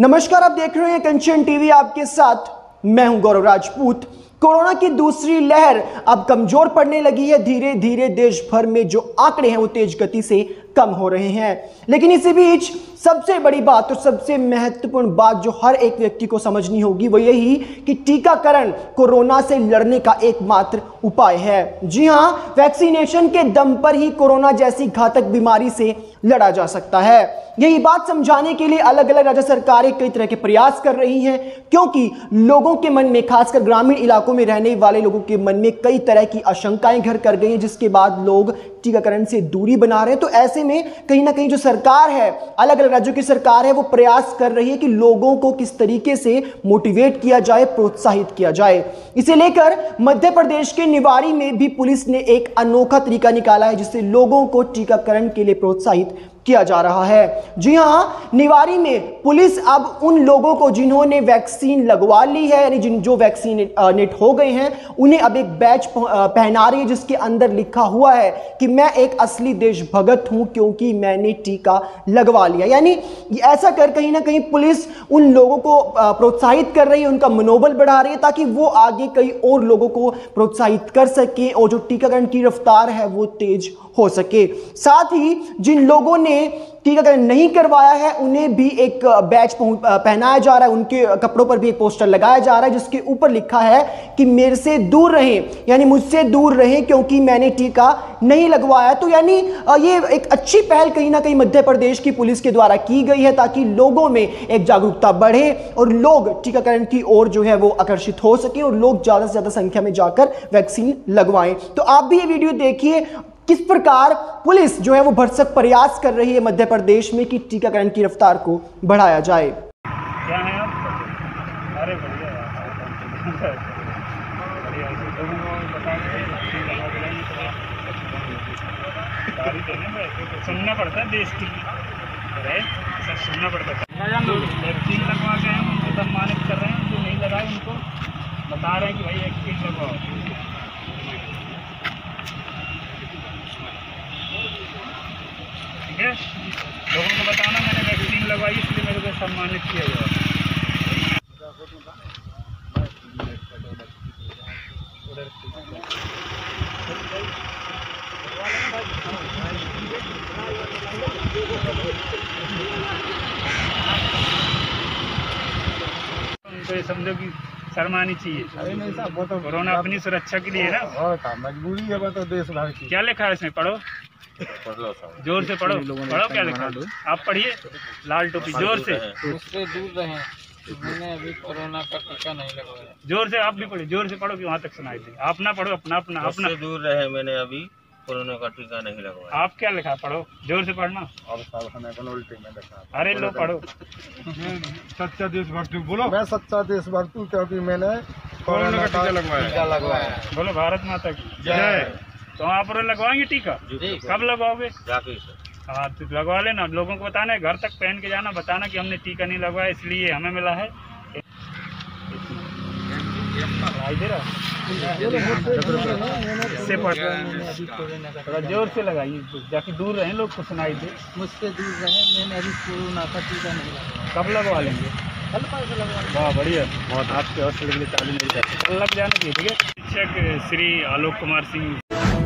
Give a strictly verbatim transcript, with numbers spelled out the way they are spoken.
नमस्कार, आप देख रहे हैं कंचन टीवी। आपके साथ मैं हूं गौरव राजपूत। कोरोना की दूसरी लहर अब कमजोर पड़ने लगी है। धीरे धीरे देश भर में जो आंकड़े हैं वो तेज गति से कम हो रहे हैं, लेकिन इसी बीच सबसे बड़ी बात और सबसे महत्वपूर्ण बात जो हर एक व्यक्ति को समझनी होगी वो यही कि टीकाकरण कोरोना से लड़ने का एकमात्र उपाय है। जी हाँ, वैक्सीनेशन के दम पर ही कोरोना जैसी घातक बीमारी से लड़ा जा सकता है। यही बात समझाने के लिए अलग अलग राज्य सरकारें कई तरह के प्रयास कर रही हैं, क्योंकि लोगों के मन में, खासकर ग्रामीण इलाकों में रहने वाले लोगों के मन में कई तरह की आशंकाएं घर कर गई हैं, जिसके बाद लोग टीकाकरण से दूरी बना रहे हैं। तो ऐसे में कहीं ना कहीं जो सरकार है, अलग अलग राज्यों की सरकार है, वो प्रयास कर रही है कि लोगों को किस तरीके से मोटिवेट किया जाए, प्रोत्साहित किया जाए। इसे लेकर मध्य प्रदेश के निवाड़ी में भी पुलिस ने एक अनोखा तरीका निकाला है, जिससे लोगों को टीकाकरण के लिए प्रोत्साहित किया जा रहा है। जी हाँ, निवाड़ी में पुलिस अब उन लोगों को जिन्होंने वैक्सीन लगवा ली है, यानी जिन जो वैक्सीनेट हो गए हैं, उन्हें अब एक बैच पहना रही है, जिसके अंदर लिखा हुआ है कि मैं एक असली देशभगत हूँ क्योंकि मैंने टीका लगवा लिया। यानी ऐसा कर कहीं ना कहीं पुलिस उन लोगों को प्रोत्साहित कर रही है, उनका मनोबल बढ़ा रही है, ताकि वो आगे कई और लोगों को प्रोत्साहित कर सके और जो टीकाकरण की रफ्तार है वो तेज हो सके। साथ ही जिन लोगों ने टीकाकरण नहीं करवाया है उन्हें भी एक बैच पहनाया जा रहा है, उनके कपड़ों पर भी एक पोस्टर लगाया जा रहा है जिसके ऊपर लिखा है कि मेरे से दूर रहें, यानी मुझसे दूर रहें क्योंकि मैंने टीका नहीं लगवाया। तो यानी ये एक अच्छी पहल कहीं ना कहीं मध्य प्रदेश की पुलिस के द्वारा की गई है, ताकि लोगों में एक जागरूकता बढ़े और लोग टीकाकरण की ओर जो है वो आकर्षित हो सकें और लोग ज़्यादा से ज़्यादा संख्या में जाकर वैक्सीन लगवाएं। तो आप भी ये वीडियो देखिए किस प्रकार पुलिस जो है वो भरसक प्रयास कर रही है मध्य प्रदेश में कि टीकाकरण की रफ्तार को बढ़ाया जाए। क्या है आप? अरे बढ़िया बढ़िया, सुनना पड़ता है देश की, सर सुनना पड़ता है। वैक्सीन लगवा के हम उनको सम्मानित कर रहे हैं, जो नहीं लगाए उनको बता रहे हैं कि भाई वैक्सीन लगवाओ। लोगों को बताना मैंने वैक्सीन लगवाई, इसलिए मेरे को सम्मानित किया गया। उनको ये समझो कि शर्मानी चाहिए। अरे नहीं साहब, वो तो कोरोना अपनी सुरक्षा के लिए है ना, बहुत मजबूरी है, वो तो देश भर की। क्या लिखा है इसमें? पढ़ो, जोर से पढ़ो, पढ़ो क्या लिखा है, आप पढ़िए। लाल टोपी, जोर से। उससे दूर रहें, मैंने अभी कोरोना का टीका नहीं लगवाया। जोर से, आप भी पढ़िए, जोर से पढ़ो कि वहाँ तक सुनाई दे। आप ना पढ़ो, अपना अपना अपना दूर रहे, मैंने अभी कोरोना का टीका नहीं लगवाया। आप क्या लिखा? पढ़ो, जोर से पढ़ना। अब साहब हमें उल्टी में लिखा। अरे लो पढ़ो, सच्चा देशभक्त हूँ, बोलो मैं सच्चा देशभक्त हूँ क्योंकि मैंने कोरोना का टीका लगवाया। बोलो भारत माता की जय। तो आप लगवाएंगे टीका? कब लगवाओगे? हाँ तो लगवा लेना। लोगों को बताना है, घर तक पहन के जाना, बताना कि हमने टीका नहीं लगवाया इसलिए हमें मिला है। थोड़ा जोर से लगाइए जाके, दूर रहें, लोग को सुनाई दे। मुझसे दूर रहें, मैंने अभी कोरोना का टीका नहीं लगवाया। कब लगवा लेंगे? वाह बढ़िया, बहुत आपके हौसले के लिए ताली। कल लग जाना चाहिए। ठीक है। शिक्षक श्री आलोक कुमार सिंह।